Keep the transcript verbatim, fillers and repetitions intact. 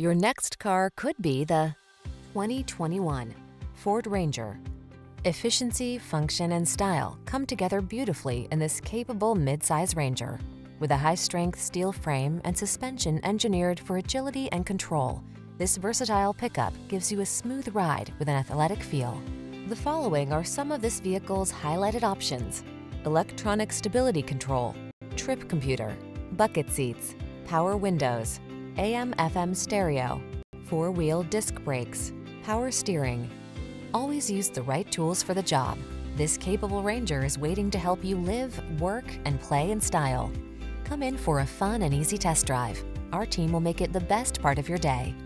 Your next car could be the twenty twenty-one Ford Ranger. Efficiency, function, and style come together beautifully in this capable midsize Ranger. With a high-strength steel frame and suspension engineered for agility and control, this versatile pickup gives you a smooth ride with an athletic feel. The following are some of this vehicle's highlighted options: electronic stability control, trip computer, bucket seats, power windows, A M F M stereo, four-wheel disc brakes, power steering. Always use the right tools for the job. This capable Ranger is waiting to help you live, work, and play in style. Come in for a fun and easy test drive. Our team will make it the best part of your day.